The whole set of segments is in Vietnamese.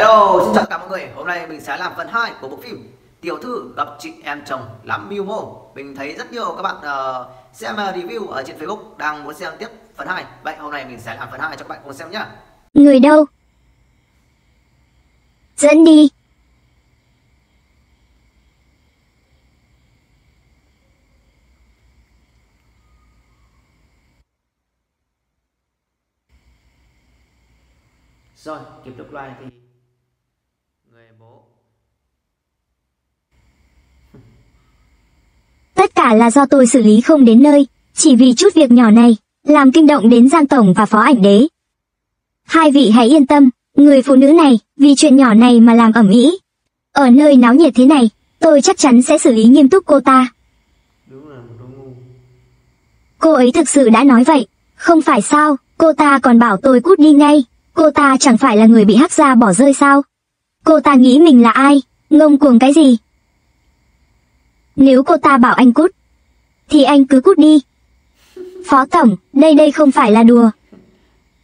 Hello, xin chào cả mọi người. Hôm nay mình sẽ làm phần 2 của bộ phim Tiểu thư gặp chị em chồng lắm mưu mô. Mình thấy rất nhiều các bạn xem review ở trên Facebook đang muốn xem tiếp phần 2. Vậy hôm nay mình sẽ làm phần 2 cho các bạn cùng xem nhá. Người đâu? Dẫn đi. Rồi, kịp được loài thì người bố. Tất cả là do tôi xử lý không đến nơi, chỉ vì chút việc nhỏ này, làm kinh động đến Giang Tổng và Phó Ảnh Đế. Hai vị hãy yên tâm, người phụ nữ này, vì chuyện nhỏ này mà làm ầm ĩ. Ở nơi náo nhiệt thế này, tôi chắc chắn sẽ xử lý nghiêm túc cô ta. Đúng là một đống ngu. Cô ấy thực sự đã nói vậy, không phải sao, cô ta còn bảo tôi cút đi ngay. Cô ta chẳng phải là người bị Hắc Gia bỏ rơi sao? Cô ta nghĩ mình là ai? Ngông cuồng cái gì? Nếu cô ta bảo anh cút thì anh cứ cút đi. Phó Tổng, đây không phải là đùa.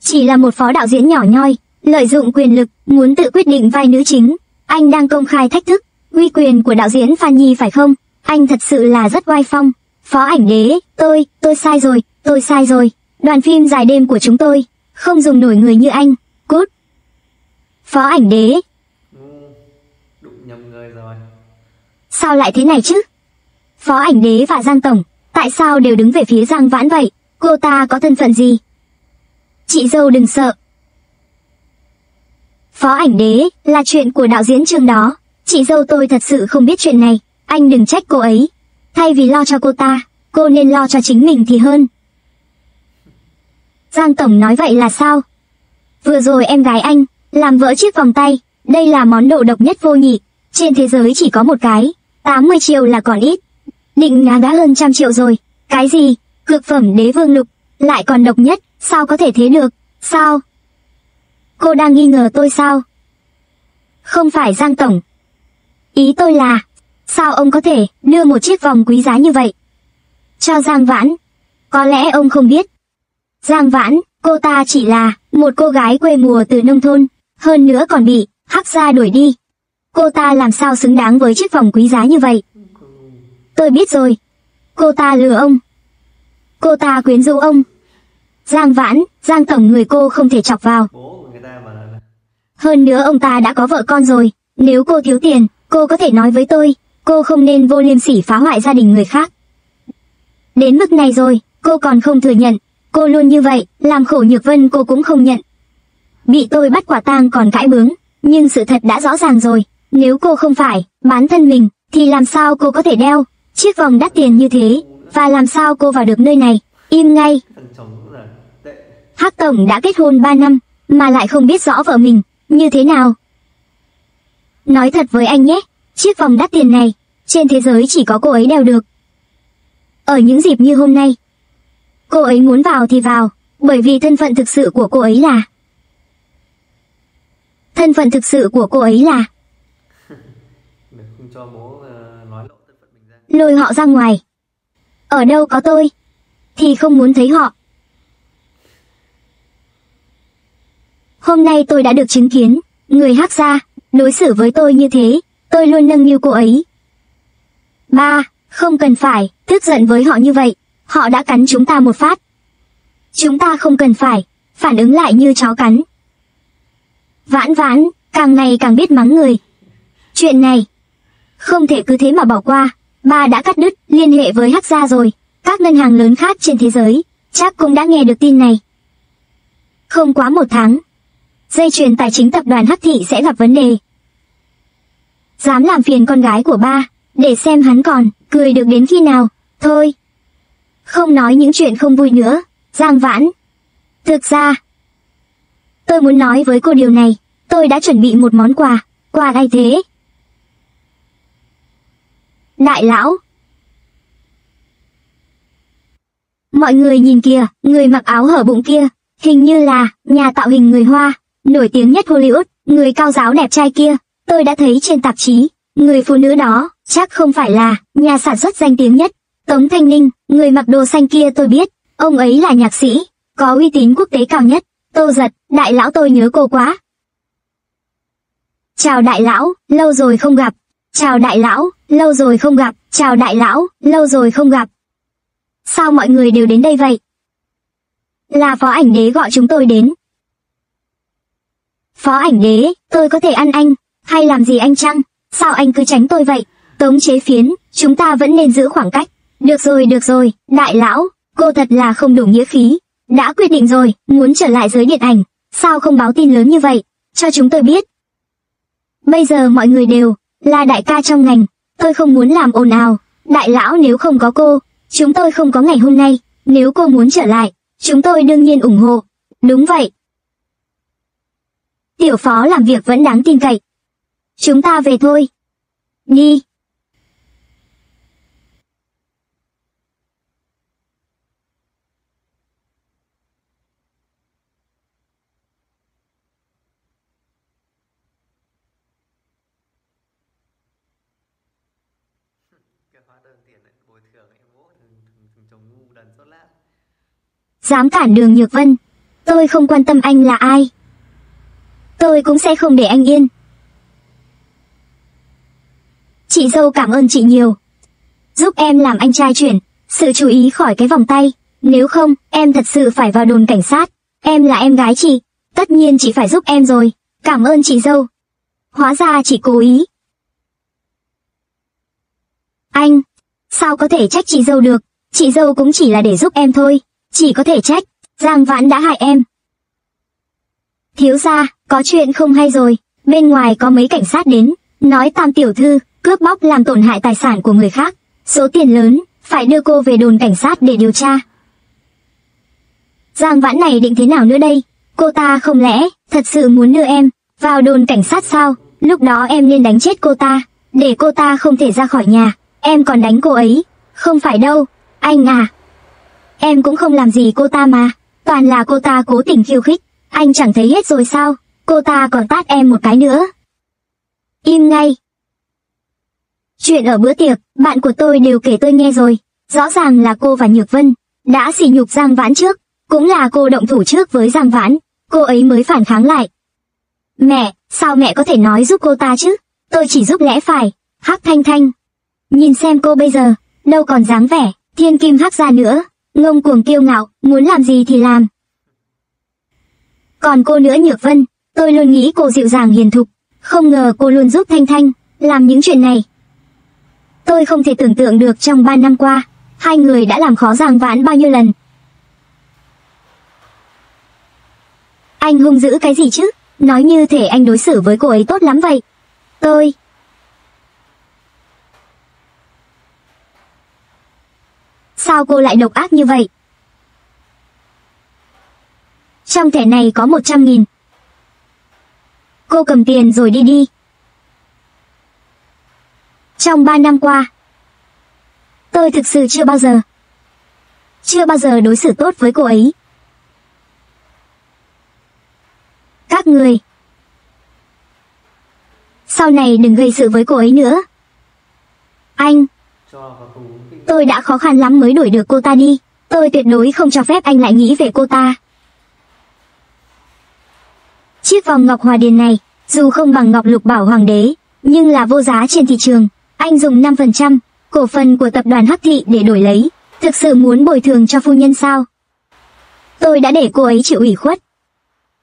Chỉ là một phó đạo diễn nhỏ nhoi, lợi dụng quyền lực, muốn tự quyết định vai nữ chính. Anh đang công khai thách thức uy quyền của đạo diễn Phan Nhi phải không? Anh thật sự là rất oai phong. Phó Ảnh Đế, tôi sai rồi, tôi sai rồi. Đoàn phim Dài Đêm của chúng tôi không dùng nổi người như anh. Cút. Phó Ảnh Đế. Đụng nhầm người rồi. Sao lại thế này chứ? Phó Ảnh Đế và Giang Tổng, tại sao đều đứng về phía Giang Vãn vậy? Cô ta có thân phận gì? Chị dâu đừng sợ. Phó Ảnh Đế, là chuyện của đạo diễn Trương đó. Chị dâu tôi thật sự không biết chuyện này. Anh đừng trách cô ấy. Thay vì lo cho cô ta, cô nên lo cho chính mình thì hơn. Giang Tổng nói vậy là sao? Vừa rồi em gái anh làm vỡ chiếc vòng tay. Đây là món đồ độc nhất vô nhị, trên thế giới chỉ có một cái. 80 triệu là còn ít, định ngá đã hơn 100 triệu rồi. Cái gì? Cực phẩm đế vương lục, lại còn độc nhất? Sao có thể thế được? Sao? Cô đang nghi ngờ tôi sao? Không phải Giang Tổng, ý tôi là sao ông có thể đưa một chiếc vòng quý giá như vậy cho Giang Vãn? Có lẽ ông không biết Giang Vãn, cô ta chỉ là một cô gái quê mùa từ nông thôn, hơn nữa còn bị Hắc Gia đuổi đi. Cô ta làm sao xứng đáng với chiếc vòng quý giá như vậy? Tôi biết rồi, cô ta lừa ông, cô ta quyến rũ ông. Giang Vãn, Giang Tổng người cô không thể chọc vào. Hơn nữa ông ta đã có vợ con rồi, nếu cô thiếu tiền, cô có thể nói với tôi, cô không nên vô liêm sỉ phá hoại gia đình người khác. Đến mức này rồi, cô còn không thừa nhận. Cô luôn như vậy, làm khổ Nhược Vân cô cũng không nhận. Bị tôi bắt quả tang còn cãi bướng, nhưng sự thật đã rõ ràng rồi. Nếu cô không phải bán thân mình, thì làm sao cô có thể đeo chiếc vòng đắt tiền như thế? Và làm sao cô vào được nơi này? Im ngay. Hắc Tổng đã kết hôn 3 năm, mà lại không biết rõ vợ mình như thế nào. Nói thật với anh nhé, chiếc vòng đắt tiền này, trên thế giới chỉ có cô ấy đeo được. Ở những dịp như hôm nay, cô ấy muốn vào thì vào, bởi vì thân phận thực sự của cô ấy là... Thân phận thực sự của cô ấy là... Lôi họ ra ngoài. Ở đâu có tôi thì không muốn thấy họ. Hôm nay tôi đã được chứng kiến người Hắc Gia đối xử với tôi như thế. Tôi luôn nâng niu cô ấy. Ba, không cần phải tức giận với họ như vậy. Họ đã cắn chúng ta một phát. Chúng ta không cần phải phản ứng lại như chó cắn. Vãn Vãn, càng ngày càng biết mắng người. Chuyện này không thể cứ thế mà bỏ qua. Ba đã cắt đứt liên hệ với Hắc Gia rồi. Các ngân hàng lớn khác trên thế giới chắc cũng đã nghe được tin này. Không quá một tháng, dây chuyền tài chính tập đoàn Hắc Thị sẽ gặp vấn đề. Dám làm phiền con gái của ba, để xem hắn còn cười được đến khi nào. Thôi, không nói những chuyện không vui nữa. Giang Vãn, thực ra tôi muốn nói với cô điều này. Tôi đã chuẩn bị một món quà. Quà thay thế. Đại lão, mọi người nhìn kìa, người mặc áo hở bụng kia, hình như là nhà tạo hình người Hoa, nổi tiếng nhất Hollywood. Người cao giáo đẹp trai kia, tôi đã thấy trên tạp chí. Người phụ nữ đó chắc không phải là nhà sản xuất danh tiếng nhất. Tống Thanh Ninh, người mặc đồ xanh kia tôi biết, ông ấy là nhạc sĩ, có uy tín quốc tế cao nhất. Tô Giật, đại lão tôi nhớ cô quá. Chào đại lão, lâu rồi không gặp. Chào đại lão, lâu rồi không gặp. Chào đại lão, lâu rồi không gặp. Sao mọi người đều đến đây vậy? Là Phó Ảnh Đế gọi chúng tôi đến. Phó Ảnh Đế, tôi có thể ăn anh, hay làm gì anh chăng? Sao anh cứ tránh tôi vậy? Tống Chế Phiến, chúng ta vẫn nên giữ khoảng cách. Được rồi, đại lão, cô thật là không đủ nghĩa khí. Đã quyết định rồi, muốn trở lại giới điện ảnh, sao không báo tin lớn như vậy, cho chúng tôi biết. Bây giờ mọi người đều là đại ca trong ngành, tôi không muốn làm ồn ào. Đại lão, nếu không có cô, chúng tôi không có ngày hôm nay. Nếu cô muốn trở lại, chúng tôi đương nhiên ủng hộ. Đúng vậy. Tiểu Phó làm việc vẫn đáng tin cậy. Chúng ta về thôi. Đi. Dám cản đường Nhược Vân, tôi không quan tâm anh là ai, tôi cũng sẽ không để anh yên. Chị dâu, cảm ơn chị nhiều, giúp em làm anh trai chuyển sự chú ý khỏi cái vòng tay, nếu không em thật sự phải vào đồn cảnh sát. Em là em gái chị, tất nhiên chị phải giúp em rồi. Cảm ơn chị dâu, hóa ra chị cố ý. Anh sao có thể trách chị dâu được, chị dâu cũng chỉ là để giúp em thôi. Chỉ có thể trách Giang Vãn đã hại em. Thiếu gia, có chuyện không hay rồi, bên ngoài có mấy cảnh sát đến, nói Tam tiểu thư cướp bóc làm tổn hại tài sản của người khác, số tiền lớn, phải đưa cô về đồn cảnh sát để điều tra. Giang Vãn này định thế nào nữa đây? Cô ta không lẽ thật sự muốn đưa em vào đồn cảnh sát sao? Lúc đó em nên đánh chết cô ta, để cô ta không thể ra khỏi nhà. Em còn đánh cô ấy. Không phải đâu, anh à, em cũng không làm gì cô ta mà, toàn là cô ta cố tình khiêu khích, anh chẳng thấy hết rồi sao? Cô ta còn tát em một cái nữa. Im ngay. Chuyện ở bữa tiệc, bạn của tôi đều kể tôi nghe rồi, rõ ràng là cô và Nhược Vân đã sỉ nhục Giang Vãn trước, cũng là cô động thủ trước với Giang Vãn, cô ấy mới phản kháng lại. Mẹ, sao mẹ có thể nói giúp cô ta chứ? Tôi chỉ giúp lẽ phải. Hắc Thanh Thanh, nhìn xem cô bây giờ, đâu còn dáng vẻ thiên kim hắc gia nữa. Ngông cuồng kiêu ngạo, muốn làm gì thì làm. Còn cô nữa Nhược Vân, tôi luôn nghĩ cô dịu dàng hiền thục, không ngờ cô luôn giúp Thanh Thanh làm những chuyện này. Tôi không thể tưởng tượng được trong 3 năm qua, hai người đã làm khó Giang Vãn bao nhiêu lần. Anh hung dữ cái gì chứ? Nói như thể anh đối xử với cô ấy tốt lắm vậy. Tôi... Sao cô lại độc ác như vậy? Trong thẻ này có 100.000. Cô cầm tiền rồi đi đi. Trong 3 năm qua, tôi thực sự chưa bao giờ đối xử tốt với cô ấy. Các người, sau này đừng gây sự với cô ấy nữa. Anh... Tôi đã khó khăn lắm mới đuổi được cô ta đi. Tôi tuyệt đối không cho phép anh lại nghĩ về cô ta. Chiếc vòng ngọc hòa điền này, dù không bằng ngọc lục bảo hoàng đế, nhưng là vô giá trên thị trường. Anh dùng 5% cổ phần của tập đoàn Hắc Thị để đổi lấy. Thực sự muốn bồi thường cho phu nhân sao? Tôi đã để cô ấy chịu ủy khuất,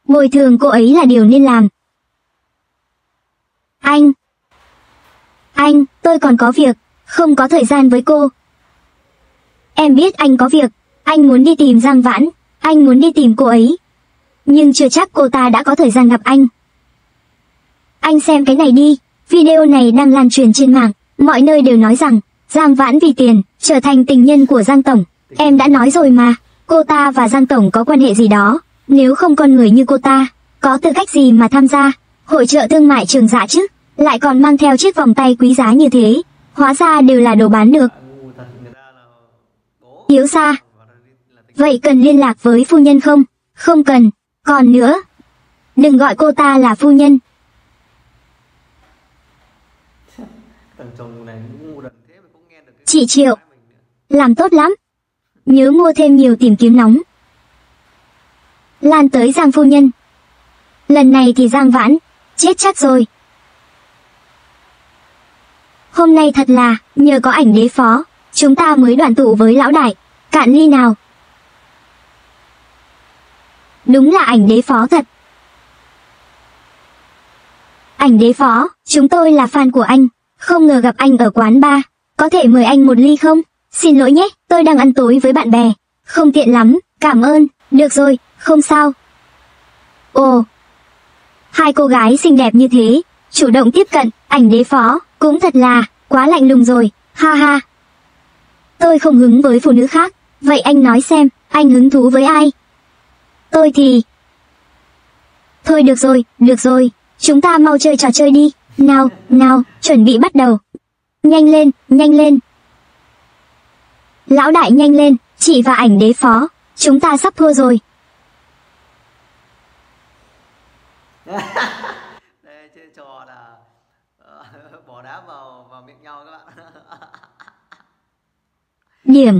bồi thường cô ấy là điều nên làm. Anh, tôi còn có việc, không có thời gian với cô. Em biết anh có việc, anh muốn đi tìm Giang Vãn, anh muốn đi tìm cô ấy, nhưng chưa chắc cô ta đã có thời gian gặp anh. Anh xem cái này đi, video này đang lan truyền trên mạng, mọi nơi đều nói rằng Giang Vãn vì tiền trở thành tình nhân của Giang tổng. Em đã nói rồi mà, cô ta và Giang tổng có quan hệ gì đó, nếu không con người như cô ta có tư cách gì mà tham gia hội chợ thương mại Trường Dạ chứ, lại còn mang theo chiếc vòng tay quý giá như thế. Hóa ra đều là đồ bán được. Thiếu gia, vậy cần liên lạc với phu nhân không? Không cần. Còn nữa, đừng gọi cô ta là phu nhân. Chị Triệu, làm tốt lắm. Nhớ mua thêm nhiều tìm kiếm nóng, lan tới Giang phu nhân. Lần này thì Giang Vãn chết chắc rồi. Hôm nay thật là, nhờ có ảnh đế phó, chúng ta mới đoàn tụ với lão đại. Cạn ly nào. Đúng là ảnh đế phó thật. Ảnh đế phó, chúng tôi là fan của anh. Không ngờ gặp anh ở quán bar. Có thể mời anh một ly không? Xin lỗi nhé, tôi đang ăn tối với bạn bè. Không tiện lắm, cảm ơn. Được rồi, không sao. Ồ, hai cô gái xinh đẹp như thế, chủ động tiếp cận, ảnh đế phó, cũng thật là, quá lạnh lùng rồi, ha ha. Tôi không hứng với phụ nữ khác, vậy anh nói xem, anh hứng thú với ai? Tôi thì... Thôi được rồi, chúng ta mau chơi trò chơi đi, nào, nào, chuẩn bị bắt đầu. Nhanh lên, nhanh lên. Lão đại nhanh lên, chị và ảnh đế phó, chúng ta sắp thua rồi. Đây chơi trò là bỏ đá vào miệng nhau các bạn. Điểm.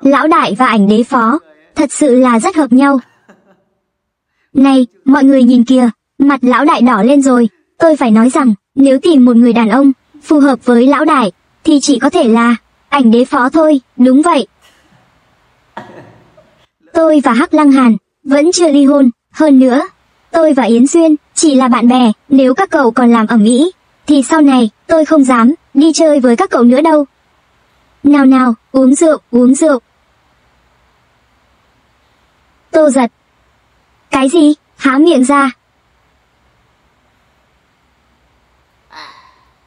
Lão đại và ảnh đế phó thật sự là rất hợp nhau. Này, mọi người nhìn kìa, mặt lão đại đỏ lên rồi. Tôi phải nói rằng, nếu tìm một người đàn ông phù hợp với lão đại, thì chỉ có thể là ảnh đế phó thôi, đúng vậy. Tôi và Hắc Lăng Hàn vẫn chưa ly hôn, hơn nữa, tôi và Yến Xuyên chỉ là bạn bè, nếu các cậu còn làm ầm ĩ, thì sau này tôi không dám đi chơi với các cậu nữa đâu. Nào nào, uống rượu, uống rượu. Tô Giật. Cái gì? Há miệng ra.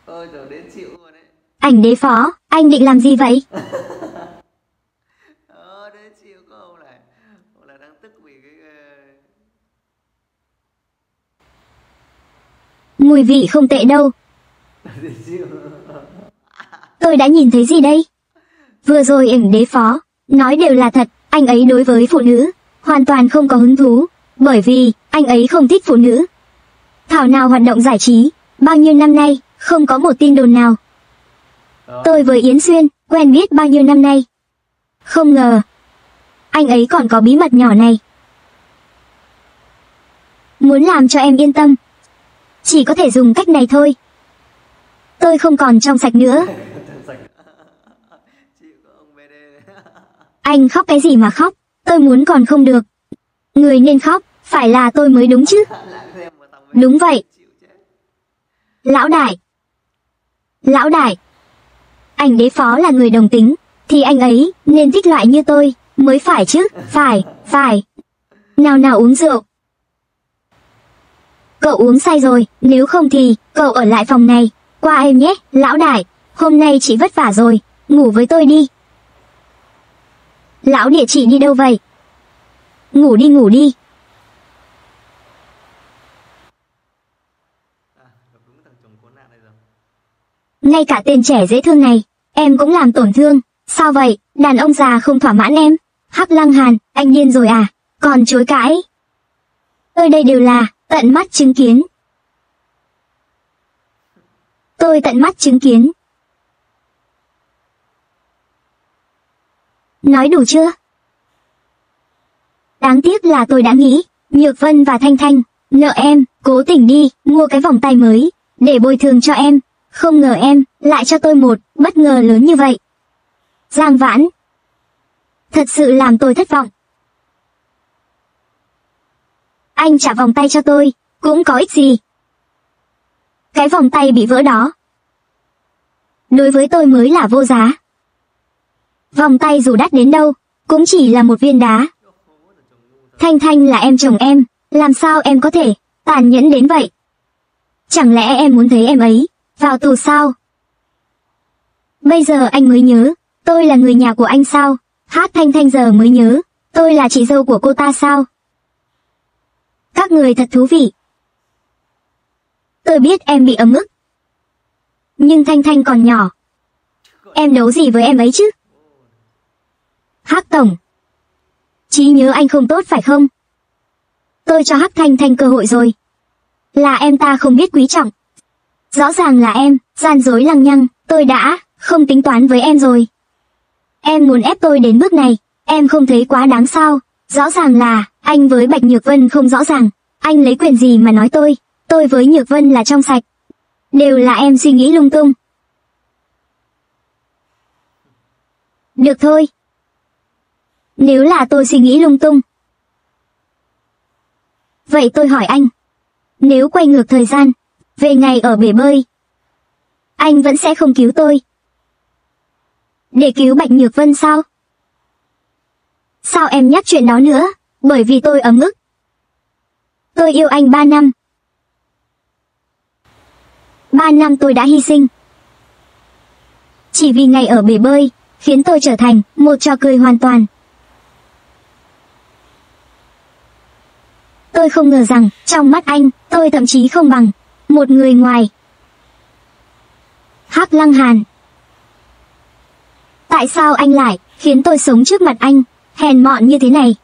Ôi giời, đến chịu rồi đấy. Ảnh đế phó, anh định làm gì vậy? Đến chịu có ông này. Ông này đang tức vì cái... Mùi vị không tệ đâu. Tôi đã nhìn thấy gì đây? Vừa rồi ảnh đế phó nói đều là thật, anh ấy đối với phụ nữ hoàn toàn không có hứng thú, bởi vì anh ấy không thích phụ nữ. Thảo nào hoạt động giải trí, bao nhiêu năm nay không có một tin đồn nào. Tôi với Yến Xuyên quen biết bao nhiêu năm nay, không ngờ anh ấy còn có bí mật nhỏ này. Muốn làm cho em yên tâm, chỉ có thể dùng cách này thôi. Tôi không còn trong sạch nữa. Anh khóc cái gì mà khóc? Tôi muốn còn không được. Người nên khóc phải là tôi mới đúng chứ. Đúng vậy. Lão đại. Lão đại. Ảnh đế phó là người đồng tính, thì anh ấy nên thích loại như tôi mới phải chứ. Phải, phải. Nào nào uống rượu. Cậu uống say rồi, nếu không thì cậu ở lại phòng này. Qua em nhé, lão đại. Hôm nay chị vất vả rồi, ngủ với tôi đi. Lão địa chỉ đi đâu vậy? Ngủ đi, ngủ đi. Ngay cả tên trẻ dễ thương này, em cũng làm tổn thương. Sao vậy, đàn ông già không thỏa mãn em? Hắc Lăng Hàn, anh điên rồi à? Còn chối cãi. Tôi đây đều là tận mắt chứng kiến. Tôi tận mắt chứng kiến. Nói đủ chưa? Đáng tiếc là tôi đã nghĩ, Nhược Vân và Thanh Thanh, nợ em, cố tình đi, mua cái vòng tay mới, để bồi thường cho em. Không ngờ em, lại cho tôi một, bất ngờ lớn như vậy. Giang Vãn. Thật sự làm tôi thất vọng. Anh trả vòng tay cho tôi, cũng có ích gì. Cái vòng tay bị vỡ đó, đối với tôi mới là vô giá. Vòng tay dù đắt đến đâu, cũng chỉ là một viên đá. Thanh Thanh là em chồng em, làm sao em có thể tàn nhẫn đến vậy? Chẳng lẽ em muốn thấy em ấy vào tù sao? Bây giờ anh mới nhớ, tôi là người nhà của anh sao? Hát Thanh Thanh giờ mới nhớ, tôi là chị dâu của cô ta sao? Các người thật thú vị. Tôi biết em bị ấm ức, nhưng Thanh Thanh còn nhỏ, em đấu gì với em ấy chứ? Hắc tổng, trí nhớ anh không tốt phải không? Tôi cho Hắc Thanh Thanh cơ hội rồi. Là em ta không biết quý trọng. Rõ ràng là em gian dối lăng nhăng. Tôi đã không tính toán với em rồi. Em muốn ép tôi đến bước này, em không thấy quá đáng sao? Rõ ràng là anh với Bạch Nhược Vân không rõ ràng. Anh lấy quyền gì mà nói tôi tôi với Nhược Vân là trong sạch. Đều là em suy nghĩ lung tung. Được thôi. Nếu là tôi suy nghĩ lung tung, vậy tôi hỏi anh, nếu quay ngược thời gian, về ngày ở bể bơi, anh vẫn sẽ không cứu tôi để cứu Bạch Nhược Vân sao? Sao em nhắc chuyện đó nữa? Bởi vì tôi ấm ức. Tôi yêu anh 3 năm. 3 năm tôi đã hy sinh. Chỉ vì ngày ở bể bơi, khiến tôi trở thành một trò cười hoàn toàn. Tôi không ngờ rằng, trong mắt anh, tôi thậm chí không bằng một người ngoài. Hắc Lăng Hàn, tại sao anh lại khiến tôi sống trước mặt anh, hèn mọn như thế này?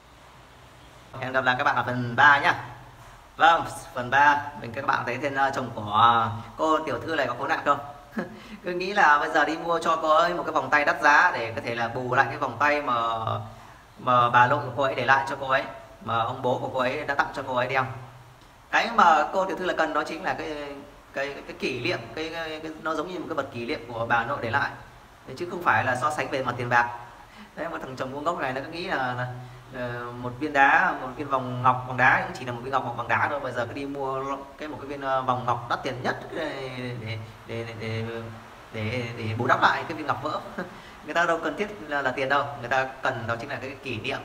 Hẹn gặp lại các bạn ở phần 3 nhé. Vâng, phần 3, các bạn thấy thêm chồng của cô tiểu thư này có khốn nạn không? Cứ nghĩ là bây giờ đi mua cho cô ấy một cái vòng tay đắt giá để có thể là bù lại cái vòng tay mà bà nội của cô ấy để lại cho cô ấy, mà ông bố của cô ấy đã tặng cho cô ấy đeo. Cái mà cô tiểu thư là cần đó chính là cái kỷ niệm, nó giống như một cái vật kỷ niệm của bà nội để lại. Đấy, chứ không phải là so sánh về mặt tiền bạc. Đấy, một thằng chồng ngu ngốc này nó cứ nghĩ là một viên đá, một viên vòng ngọc bằng đá cũng chỉ là một viên ngọc bằng đá thôi. Bây giờ cứ đi mua một cái viên vòng ngọc đắt tiền nhất để bù đắp lại cái viên ngọc vỡ. Người ta đâu cần thiết là tiền đâu, người ta cần đó chính là cái kỷ niệm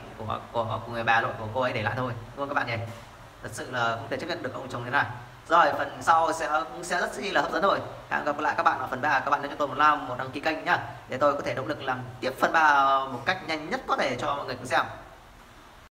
của người bà nội của cô ấy để lại thôi, đúng không các bạn nhỉ? Thật sự là không thể chấp nhận được ông chồng thế này. Rồi phần sau sẽ rất là hấp dẫn rồi. Hẹn gặp lại các bạn ở phần 3. Các bạn hãy cho tôi một like, một đăng ký kênh nhá, để tôi có thể động lực làm tiếp phần 3 một cách nhanh nhất có thể cho mọi người cùng xem.